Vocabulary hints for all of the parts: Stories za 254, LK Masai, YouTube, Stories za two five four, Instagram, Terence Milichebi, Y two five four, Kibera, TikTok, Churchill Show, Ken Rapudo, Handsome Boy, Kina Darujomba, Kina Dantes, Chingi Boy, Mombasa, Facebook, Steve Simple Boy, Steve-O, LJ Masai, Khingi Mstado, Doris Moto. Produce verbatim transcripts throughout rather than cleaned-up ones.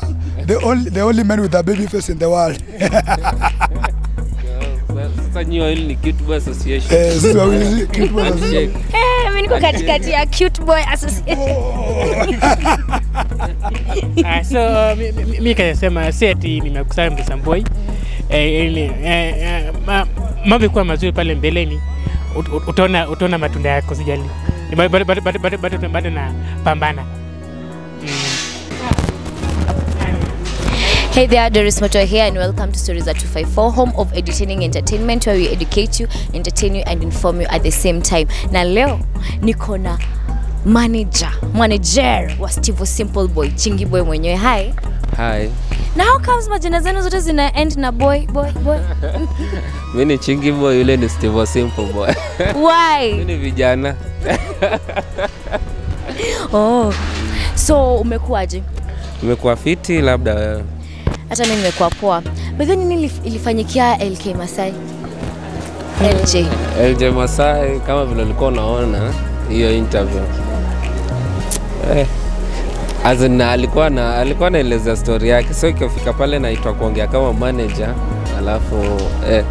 The only, the only man with a baby face in the world. Cute Boy Association. Cute Boy Association. Eh, mimi niko katikati ya Cute Boy Association. Ah, so mimi kaya sema seti nimekusanya Handsome Boy. Eh ile eh mambo kwa mazuri pale mbeleni utaona utaona matunda yako sijali. Bado bado bado bado na pambana. Hey there, Doris Moto here and welcome to Stories za two five four, home of entertaining entertainment where we educate you, entertain you and inform you at the same time. Na leo niko na manager, manager wa Steve Simple Boy, Chingi Boy mwenyewe. Hi. Hi. Na how comes majina zenu zote zina end na boy, boy, boy? Mimi ni Chingi Boy, yule ni Steve Simple Boy. Why? Mimi ni vijana. Oh. So umekuaje? Umekuwa fiti labda. Hata mimi nimekuwa poa. But then nini ilifanyikia L K Masai? L J. L J Masai kama vile ulikuwa unaona hiyo interview. Eh. Azna alikuwa na alikuwa anaeleza story yake. So ikafika pale naitwa kuongea kama manager, alafu eh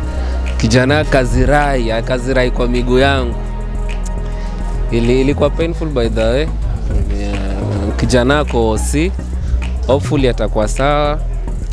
kijana kazirai, akazirai kwa miguu yangu. Ili ilikuwa painful by the way. Yeah. Kijana ko si hopefully atakuwa sawa.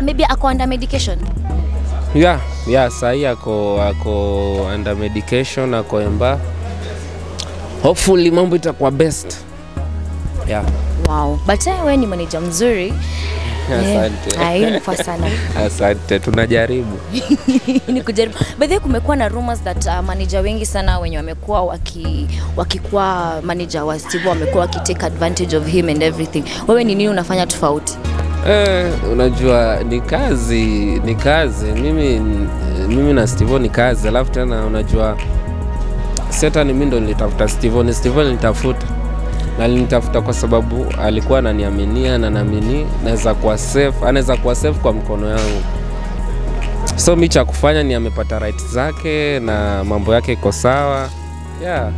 Maybe ako under medication. Yeah, yeah, sahi ako ako under medication, ako emba. Hopefully mambo itakuwa best. Yeah. Wow, but wewe ni manager mzuri. Asante. Ai ni fasana. Asante, tunajaribu. Ni kujaribu. But then kumekuwa na rumors that uh, manager wengi sana wenye wamekuwa waki wakikuwa manager wa Steve wamekuwa wakitake advantage of him and everything. Wewe ni nini unafanya tofauti? Eh, unajua ni kazi, ni kazi. Mimi mimi na Steve ni kazi. Alafu tena unajua seta ni mimi ndo nilitafuta Steve, ni Steve nilitafuta. Na nilitafuta kwa sababu alikuwa ananiaminia na naamini naweza kuwa safe, anaweza kuwa safe kwa mkono yangu. So mimi cha kufanya ni amepata rights zake na mambo yake iko sawa. Yeah.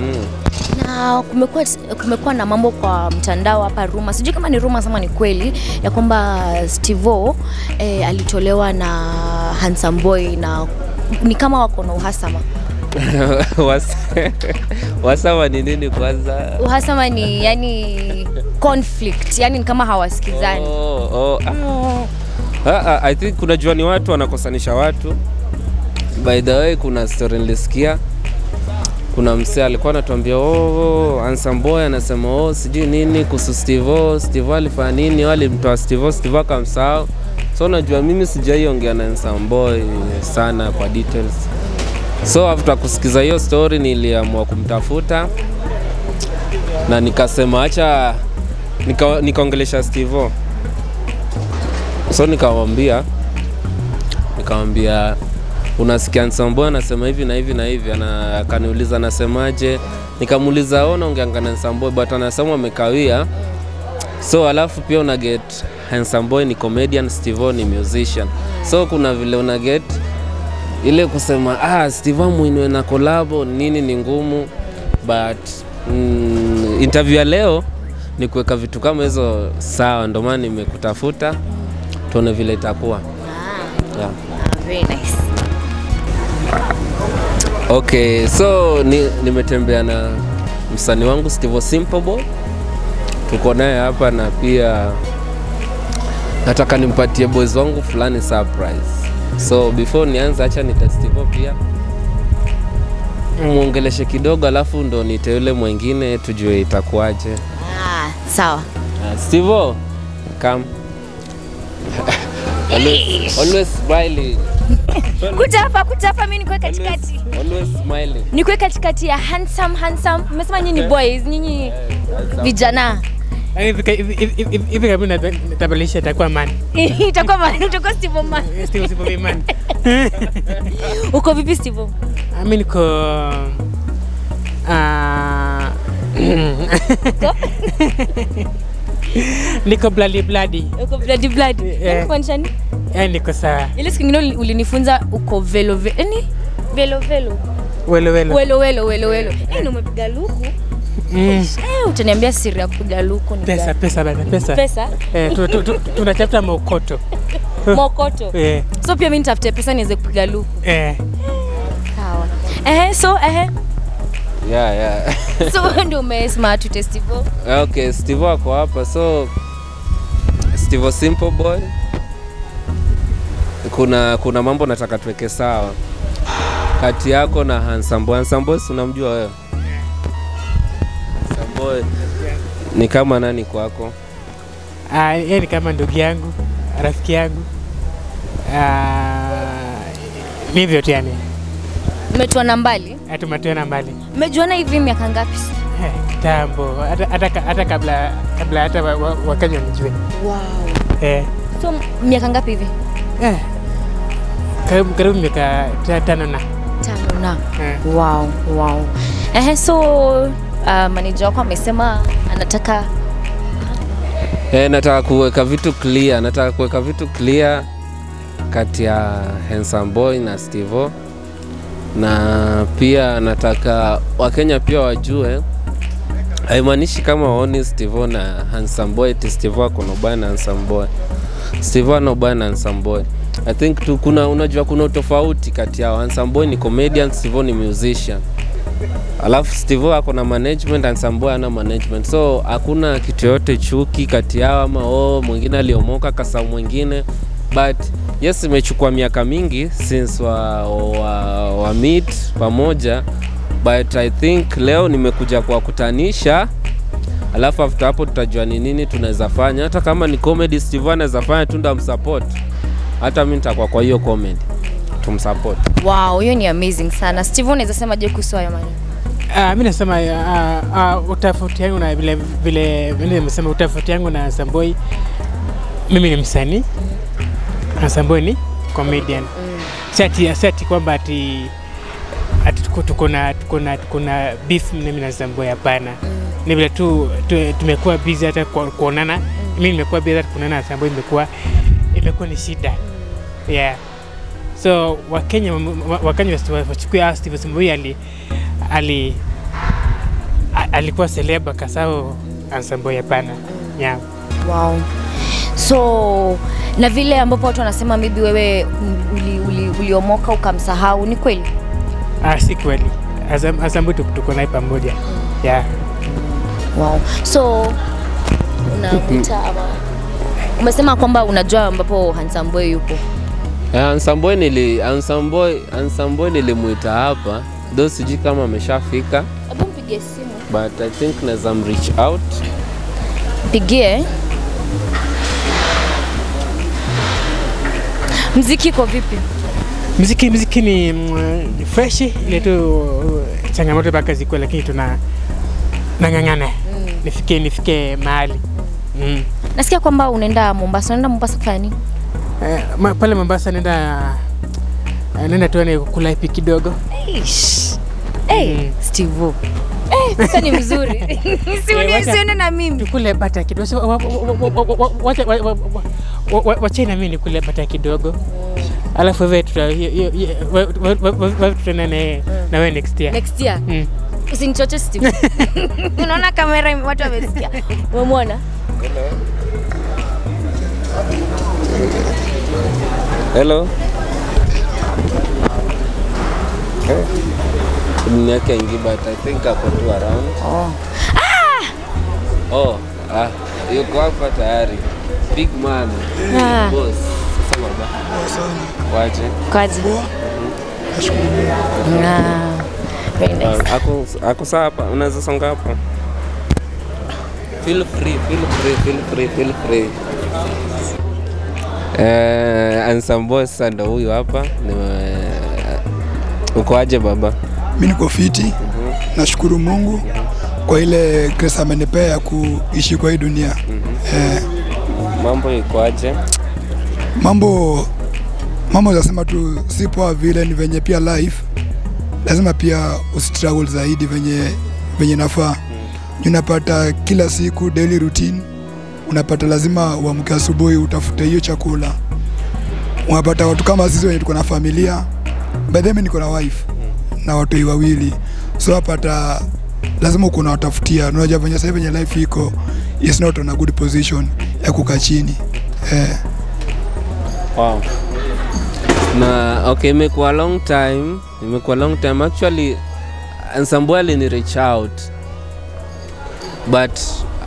Mm. Na kumekuwa kumekuwa na mambo kwa mtandao hapa rumors. Sijui kama ni rumors ama ni kweli ya kwamba Steve-O eh, alitolewa na Handsome Boy na ni kama wako na uhasama. Uhasama ni nini kwanza? Uhasama ni yani conflict, yani ni kama hawasikizani. Oh, oh, oh. Ah, I think kuna juani watu wanakosanisha watu. By the way kuna story nilisikia. Kuna mse alikuwa anatuambia oh Handsome Boy anasema oh sijui nini kuhusu Steve-O, Steve-O alifanya nini, walimtoa Steve-O, Steve-O akamsahau. So najua mimi sijaiongea na Handsome Boy sana kwa details. So after kusikiza hiyo story niliamua kumtafuta na nikasema acha nika, nikaongelesha Steve-O. So nikamwambia nikamwambia unasikia Handsome Boy anasema hivi na hivi na hivi, ana akaniuliza anasemaje, nikamuuliza ona ungeanga na Handsome Boy but anasema amekawia. So alafu pia una get Handsome Boy ni comedian, Steve-O ni musician, so kuna vile una get ile kusema ah Steve-O muinue na collabo nini ni ngumu, but mm, interview leo ni kuweka vitu kama hizo sawa, ndio maana nimekutafuta tuone vile itakuwa. Yeah. Very nice. Okay, so ni nimetembea na msanii wangu Steve Simple Boy. Tuko naye hapa na pia nataka nimpatie boys wangu fulani surprise. So before nianze acha nitasteve pia muongeleshe kidogo alafu ndo niteule mwingine tujue itakuaje. Ah, sawa. Uh, Steve, come. Always, always smiling. Kuja hapa, kuja hapa, mimi niko katikati. Always smiling. Niko katikati ya handsome handsome. Mmesema nyinyi boys, nyinyi vijana. Hivi kabla natabalisha itakuwa man. Itakuwa man, itakuwa Steve man. Steve Simple man. Uko vipi Steve? I mean ko ah niko bloody bloody. Uko bloody bloody. Nikuonyesha ni? Eh niko sawa. Ile siku nyingine ulinifunza uko velo velo. Yaani velo velo. Welo welo. Welo welo welo welo. Eh umepiga luku. Mm. Eh utaniambia siri ya kupiga luku ni pesa pesa bana pesa. Pesa? Eh tunatafuta mokoto. Mokoto. Eh. So pia mimi nitafute pesa niweze kupiga luku. Eh. Sawa. Eh so eh yeah yeah. So ndio ume smart to Steve-O. Okay, Steve-O ako hapa. So Steve Simple Boy. Kuna kuna mambo nataka tuweke sawa. Kati yako na Handsome Boy. Handsome Boy unamjua wewe? Boy ni kama nani kwako? Ah, yeye ni kama ndugu yangu, rafiki yangu. Ah, hivyo tu yani. Mmetuana mbali? Eh, tumetuana mbali. Mmejuana hivi miaka ngapi? Kitambo. Hata hata kabla kabla hata wakaja nijue. Wow. Eh. So miaka ngapi hivi? Eh. Karibu karibu miaka tano na. Tano na. Wow, wow. Eh, so Uh, manager wako amesema anataka eh nataka kuweka vitu clear nataka kuweka vitu clear kati ya Handsome Boy na Steve-O, na pia nataka Wakenya pia wajue haimaanishi kama waone Steve-O na Handsome Boy Steve-O kuna bwana na Handsome Boy Steve-O na bwana na Handsome Boy. I think tu kuna unajua kuna tofauti kati ya Handsome Boy ni comedian, Steve-O ni musician. Alafu Steve-O ako na management and Sambo ana management. So hakuna kitu yote chuki kati yao ama oh mwingine aliomoka kasa mwingine. But yes imechukua miaka mingi since wa wa, wa meet pamoja. But I think leo nimekuja kwa kutanisha. Alafu after hapo tutajua ni nini tunaweza fanya. Hata kama ni comedy Steve-O anaweza fanya tunda msupport. Hata mimi nitakuwa kwa hiyo comedy. Tumsupport. Wow, hiyo ni amazing sana. Steve-O unaweza sema je kuhusu hayo maneno? Ah, mimi nasema utafauti yangu na vile vile vile nimesema utafauti yangu na Handsome Boy. Mimi ni msanii. Handsome Boy ni comedian. Sati asati kwamba ati ati tuko na tuko na tuko na beef mimi na Handsome Boy hapana. Ni vile tu tumekuwa busy hata kuonana. Mimi nimekuwa busy hata kuonana na Handsome Boy imekuwa imekuwa ni shida. Yeah. So Wakenya Wakenya wachukua Steve Simple Boy ali ali alikuwa celeb kasao Handsome Boy hapana. Yeah. Wow. So na vile ambapo watu wanasema maybe wewe uliomoka ukamsahau ni kweli? Ah, si kweli. Handsome Boy tuko naye pamoja. Yeah. Wow. So unakuta umesema kwamba unajua ambapo Handsome Boy yupo. Handsome Boy nili Handsome Boy Handsome Boy nilimuita hapa. Ndio siji kama ameshafika. Hebu mpigie simu. But I think naweza reach out. Pigie. Muziki kwa vipi? Muziki muziki ni mm, fresh ile tu changamoto baka ziko lakini tuna nangangana. Mm. Nifike nifike mahali. Mm. Nasikia kwamba unaenda Mombasa. Unaenda Mombasa kwa nini? Eh, pale Mombasa nenda nenda tuone kula ipi kidogo. Eish. Eh, mm. Steve-O. Eh, sasa ni mzuri. Siunione na mimi. Tukule bata kidogo. Wacha wacha na mimi nikule bata kidogo. Alafu wewe tutaenene na wewe next year. Next year. Usinichoche Steve. Unaona kamera watu wamesikia. Umeona? Hello. Okay. Mimi nikaingia but I think ako tu around. Oh. Ah! Oh, ah, yuko hapa tayari. Big man. Ah. Boss. Sasa baba. Kwaje? Kwaje. Na. Ako ako sawa hapa. Unaweza songa hapa. Feel free, feel free, feel free, feel free. Eh, Handsome Boy ndo huyu hapa. Uko aje baba? Mimi niko fiti. Mm -hmm. Nashukuru Mungu. kwa ile Grace amenipea kuishi kwa hii dunia. Mm -hmm. Eh. Mambo ikoaje? Mambo mambo nasema tu si poa vile ni venye pia life. Lazima pia ustruggle zaidi venye venye nafaa. Unapata kila siku daily routine. Unapata lazima uamke asubuhi utafute hiyo chakula. Unapata watu kama sisi wenye tuko na familia. By the way niko na wife na watu wawili. So unapata lazima uko na watafutia. Unajua venye sasa venye life iko is not on a good position ya kukaa chini. Eh. Wow. Na okay, imekuwa long time. Imekuwa long time actually. Handsome Boy alini reach out. But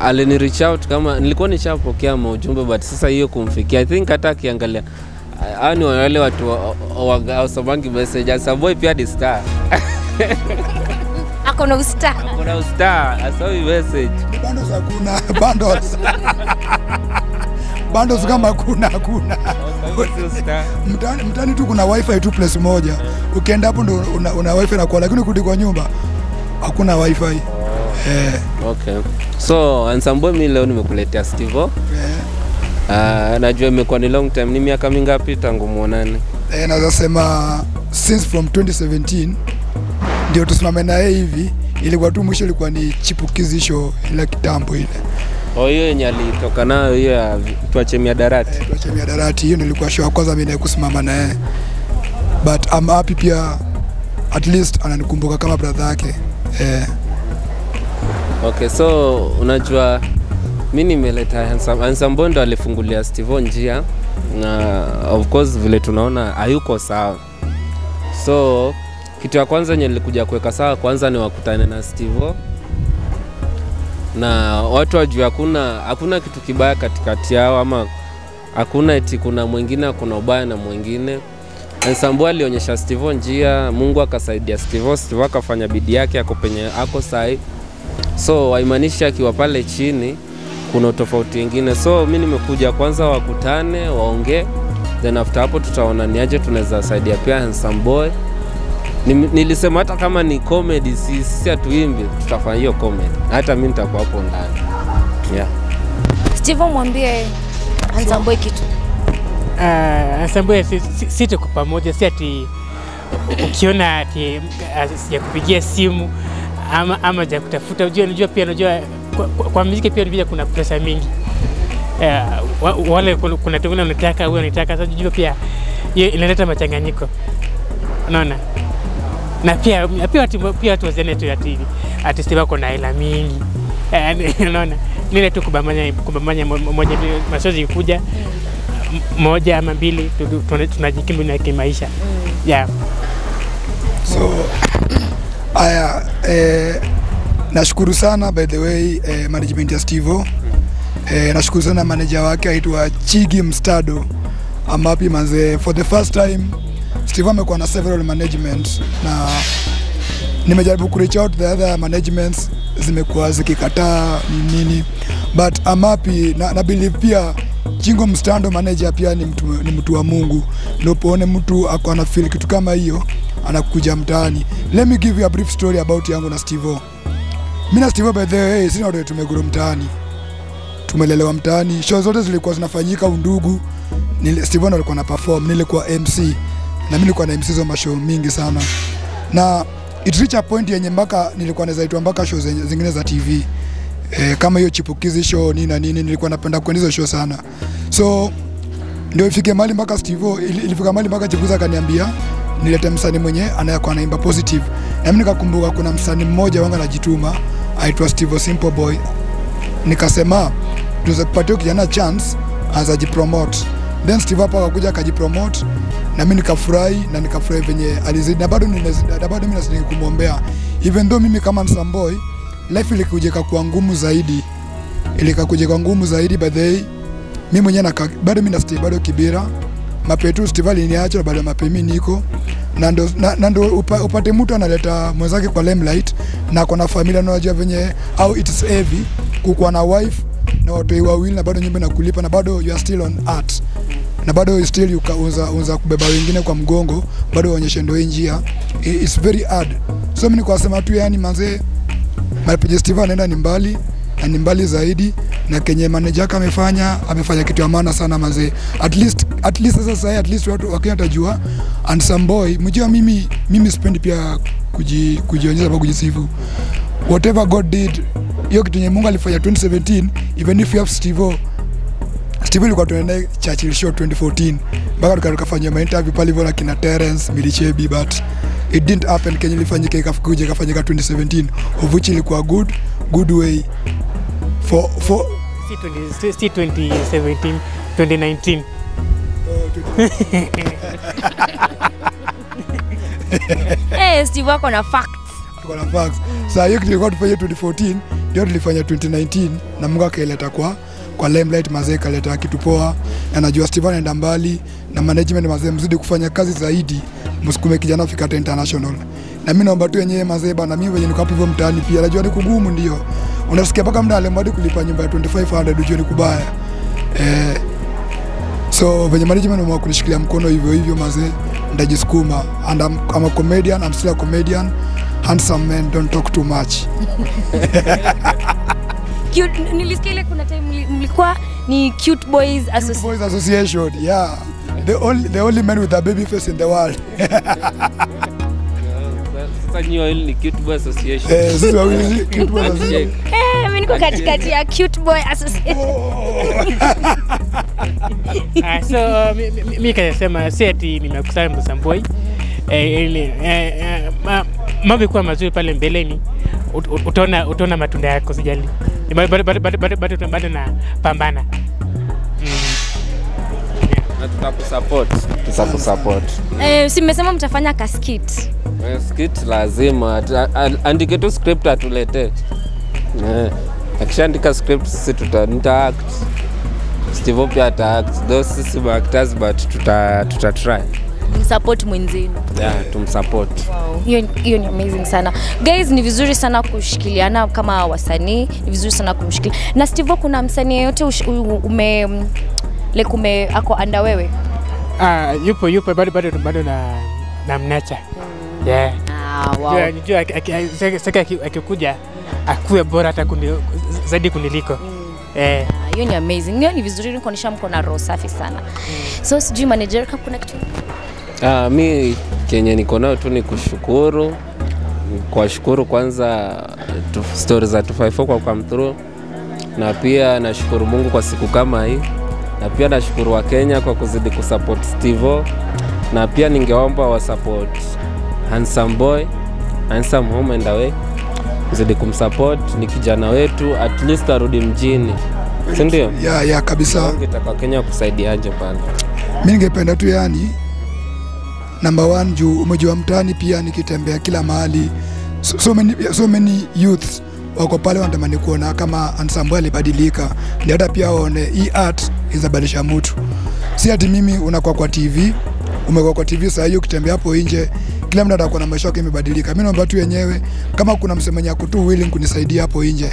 alini reach out kama nilikuwa nishapokea maujumbe but sasa hiyo kumfikia. I think hata kiangalia ani wale watu wasobangi message. Handsome Boy pia the star. Akona ustar. Akona ustar. I saw your message. Bandos hakuna. Bandos. Bandos kama kuna hakuna. Mtani, mtani tu kuna wifi tu place moja. Ukienda hapo ndo una, una wifi na kwa lakini ukirudi kwa nyumba hakuna wifi. Oh, eh. Okay. So Handsome Boy mimi leo nimekuletea Steve-O. Ah, eh. uh, najua imekuwa ni long time. Ni miaka mingapi tangu muonane? Eh, naweza sema since from twenty seventeen ndio tusimame na yeye hivi. Ilikuwa tu mwisho ilikuwa ni chipukizi show ila kitambo ile. Oh, hiyo yenye alitoka nayo hiyo ya tuache miadarati. Eh, tuache miadarati hiyo nilikuwa show kwanza mimi na kusimama na yeye. But I'm happy pia at least ananikumbuka kama brother yake. Eh. Okay, so unajua mimi nimeleta Handsome Handsome Boy ndo alifungulia Steve-O njia. Na uh, of course vile tunaona hayuko sawa. So kitu ya kwanza yenye nilikuja kuweka sawa kwanza ni wakutane na Steve-O. Na watu wajua hakuna hakuna kitu kibaya katikati yao ama hakuna eti kuna mwingine kuna ubaya na mwingine. Handsome Boy alionyesha Steve-O njia, Mungu akasaidia Steve-O, Steve-O akafanya bidii yake akopenye ako sai. So waimaanisha akiwa pale chini kuna tofauti nyingine. So mimi nimekuja kwanza wakutane, waongee. Then after hapo tutaona ni aje tunaweza saidia pia Handsome Boy. Nilisema hata kama ni comedy sisi hatuimbi tutafanya hiyo comedy. Hata mimi nitakuwa hapo ndani. Yeah. Steve-O mwambie Handsome Boy kitu. Ah, Handsome Boy sisi tuko pamoja, si ati ukiona ati sijakupigia simu ama ama ja kutafuta. Unajua unajua pia unajua kwa, kwa muziki pia unajua kuna pressure mingi. Eh, uh, wale kuna tunguna unataka huyo unataka sasa unajua pia inaleta machanganyiko. Unaona? Na pia pia pia tu zenetu ya T V atisiba kuna hela mingi, unaona, nile tu kubamanya kubamanya moja masozi kuja moja ama mbili tunajikimu na kimaisha. Yeah. So aya, eh, nashukuru sana by the way eh, management ya Steve-O. Eh, nashukuru sana manager wake aitwa Khingi Mstado. Amapi manze for the first time Steve amekuwa na several managements na nimejaribu ku reach out the other managements zimekuwa zikikataa nini, but I'm happy na, na believe pia Chingi Mstando manager pia ni mtu ni mtu wa Mungu. Unapoone mtu akwa na feel kitu kama hiyo anakuja mtaani. Let me give you a brief story about yangu na Steve-O. Mimi na Steve-O by the way sina ndio tumeguru mtaani. Tumelelewa mtaani. Show zote zilikuwa zinafanyika undugu. Steve-O alikuwa na perform, nilikuwa M C. Na mimi nilikuwa na msizo mashow mingi sana. Na it reach a point yenye mpaka nilikuwa nazaitwa mpaka show zingine za T V. E, kama hiyo chipukizi show nini na nini nilikuwa napenda kwenda hizo show sana. So ndio ifike mali mpaka Steve-O ilifika mali mpaka chipukiza kaniambia nilete msanii mwenye anayakuwa anaimba positive. Na mimi nikakumbuka kuna msanii mmoja wanga anajituma aitwa Steve Simple Boy. Nikasema tuweze kupatiwa kijana chance azajipromote. Then Steve hapa akakuja akajipromote na mimi nikafurahi na nikafurahi venye alizidi na bado ninazidi bado mimi nazidi kumwombea. Even though mimi kama Handsome Boy life ilikujeka kwa ngumu zaidi ilikakujeka kwa ngumu zaidi by the way mimi mwenyewe na bado mimi na stay bado Kibera mapetu Steve aliniacha bado mapemi niko na ndo na ndo upa, upate mtu analeta mwenzake kwa limelight na kuna familia na wajua venye how it's heavy kukuwa na wife na watu wawili na bado nyumba na kulipa na bado you are still on art. Na bado still ukaanza unza kubeba wengine kwa mgongo bado uonyeshe ndio njia. It's very hard. So mimi nikasema tu yani manze Malipo Steve anaenda ni mbali na ni mbali zaidi, na kenye manager kamefanya amefanya kitu ya maana sana mazee. At least at least sasa at least watu wakenya tajua Handsome Boy. Mjua mimi mimi spend pia kuji kujionyesha kwa kujisifu. Whatever God did, hiyo kitu yenye Mungu alifanya twenty seventeen, even if you have Steve-O, Steve alikuwa tunaenda Churchill Show twenty fourteen mpaka tukafanya ma interview pale hivyo na kina Terence Milichebi, but it didn't happen. Kenya ilifanyika ikafukuja ikafanyika twenty seventeen, of which ilikuwa good good way for for twenty seventeen twenty nineteen. Eh, Steve wako na facts, wako na facts. Sasa hiyo ilikuwa tufanye twenty fourteen, ndio tulifanya twenty nineteen, na Mungu akaileta kwa kwa limelight mazee, kaleta kitu poa. Na najua Steve anaenda mbali na management mazee, mzidi kufanya kazi zaidi, msikume kijana afika international. Na mimi naomba tu wenyewe mazee bana, mimi wenyewe niko hapo hivyo mtaani pia. Najua ni kugumu, ndio unasikia paka mda alemwadi kulipa nyumba ya twenty-five hundred ujioni kubaya. Eh, so venye management wao kunishikilia mkono hivyo hivyo mazee, ndajisukuma. And I'm, I'm a comedian, I'm still a comedian. Handsome men don't talk too much. Cute, nilisikia ile kuna time mlikuwa ni Cute Boys Association. Cute Boys Association, yeah. The only the only men with a baby face in the world. Sasa ni only Cute Boy Association. Eh, sasa ni Cute Boy Association. Eh, mimi niko katikati ya Cute Boy Association. Ah, so mimi kanasema si ati nimekusanya Handsome Boy. Eh, ile mambo kwa mazuri pale mbeleni. Utaona utaona matunda yako, sijali. But but but but but but but na pambana. Nataka ku support, nataka ku support. Eh, si mmesema mtafanya ka skit. Eh, skit lazima andike tu script atulete. Eh, akishaandika script sisi tuta act. Steve pia ata act. Those sisi ba actors, but tuta tuta try. Msupport mwenzenu. Yeah, tumsupport. Wow. Hiyo hiyo ni amazing sana. Guys, ni vizuri sana kushikiliana kama wasanii, ni vizuri sana kumshikilia. Na Steve kuna msanii yote ume like ume ako under wewe? Ah, yupo yupo bado bado bado na na mnacha. Yeah. Ah, wow. Yeah, ndio sasa akikuja akuwe bora hata zaidi kuniliko. Eh, hiyo ni amazing. Hiyo ni vizuri, ni kuonesha mko na roho safi sana. So sijui manager ka connect you. Ah, mimi Kenya niko nayo tu ni kushukuru. Kwa shukuru kwanza Stories za two fifty-four kwa come through. Na pia nashukuru Mungu kwa siku kama hii. Na pia nashukuru wa Kenya kwa kuzidi kusupport Steve-O. Na pia ningeomba wa support Handsome Boy, Handsome Home and Away. Kuzidi kumsupport, ni kijana wetu, at least arudi mjini. Si ndio? Yeah, yeah, kabisa. Ningetaka Kenya kusaidiaje pale. Mimi ningependa tu yani number one, juu umejua mtaani pia nikitembea kila mahali, so, so many so many youths wako pale wanatamani kuona kama Handsome Boy alibadilika, ndio hata pia waone hii art inabadilisha mtu. Si ati mimi unakuwa kwa T V, umekuwa kwa T V sasa hiyo ukitembea hapo nje kila mtu atakuwa na maisha yake imebadilika. Mimi naomba tu wenyewe kama kuna msemaji yako tu willing kunisaidia hapo nje,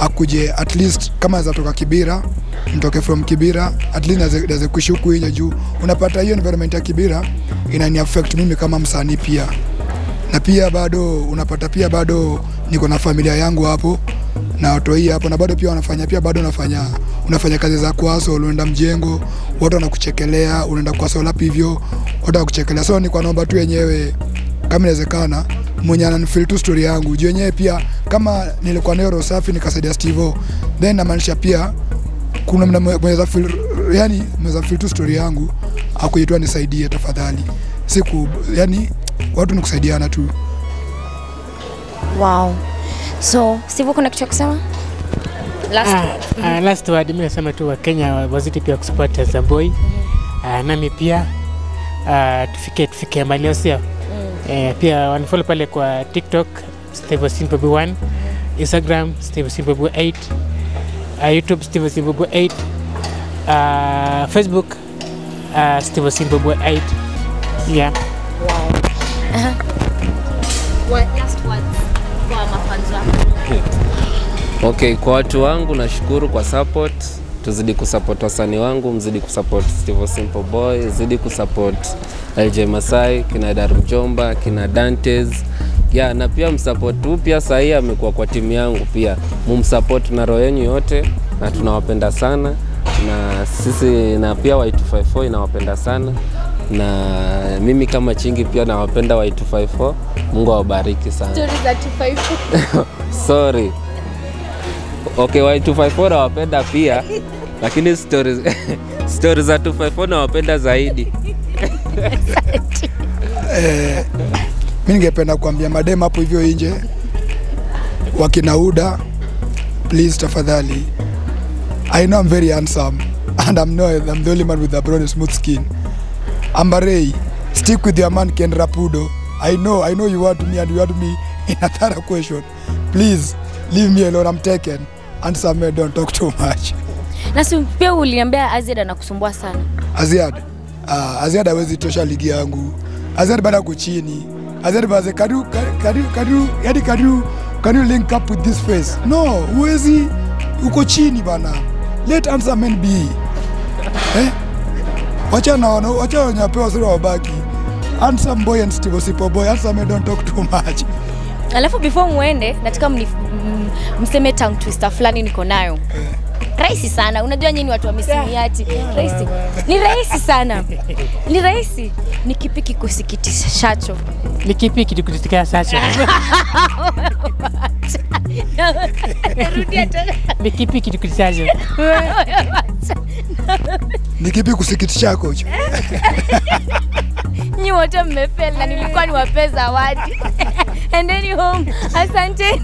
akuje at least kama zatoka Kibera, mtoke from Kibera, at least naweza kushuku nje juu unapata hiyo environment ya Kibera inani affect mimi kama msanii pia. Na pia bado unapata pia bado niko na familia yangu hapo na watu hapo, na bado pia wanafanya pia bado unafanya unafanya kazi za kwaso, unaenda mjengo watu wanakuchekelea, unaenda kwaso lapi hivyo watu wakuchekelea. So niko naomba tu wenyewe kama inawezekana mwenye ananifeel tu story yangu juu wenyewe pia kama nilikuwa nayo roho safi nikasaidia Steve-O, then na maanisha pia kuna mnaweza feel yani mnaweza feel tu story yangu akuitwa nisaidie tafadhali siku yani watu nikusaidiana tu. Wow. So Steve kuna kitu kusema? Last word. Ah, last word mimi nasema tu wa Kenya wazidi pia kusupport Handsome Boy. Ah, nami pia ah tufike tufike mali sio. Eh, pia wanafollow pale kwa TikTok Steve Simple Boy one, Instagram Steve Simple Boy eight, uh, YouTube Steve Simple Boy eight, uh, Facebook uh, Steve Simple Boy eight. Yeah. Wow. Uh-huh. What last words kwa mafanzo wangu? Okay, kwa watu wangu nashukuru kwa support. Tuzidi kusupport wasanii wangu, mzidi kusupport Steve Simple Boy, zidi kusupport L J Masai, Kina Darujomba, Kina Dantes, Yeah, na pia msupport tu pia sahi amekuwa kwa timu yangu pia. Mumsupport na roho yenu yote na tunawapenda sana. Na sisi na pia Y two five four inawapenda sana. Na mimi kama Chingi pia nawapenda Y two five four. Mungu awabariki sana. Stories za two five four. Sorry. Okay, Y two five four nawapenda pia. Lakini stories stories za two five four nawapenda zaidi. Eh, mimi ningependa kuambia madem hapo hivyo nje wakinauda, please tafadhali. I know I'm very handsome and I'm not I'm the only man with a brown smooth skin. Ambarei, stick with your man Ken Rapudo. I know I know you want me and you want me in another question. Please leave me alone, I'm taken. Handsome man, don't talk too much. Na simpia uliambia Aziad anakusumbua sana. Aziad. Ah, Aziad hawezi tosha ligi yangu. Aziad bado kuchini. Aziad baze kadu kadu kadu yadi kadu. Can you link up with this face? No, huwezi. Uko chini bana. Let Handsome Man be. Eh? Wacha naona, wacha nyapewa sura wabaki. Handsome Boy and Steve Simple Boy. Handsome Man, don't talk too much. Alafu before muende, nataka mseme tongue twister fulani niko nayo. Eh. Raisi sana, unajua nyinyi watu wa misamiati. Raisi. Ni raisi sana. Ni raisi. Ni kipi kikusikitisha shacho? Ni kipi kikusikitisha shacho? Rudia tena. Ni kipi kikusikitisha shacho? Ni kipi kusikitisha shako? Ni wote mmefeli na nilikuwa niwapeza wadi. And then you home. Asante.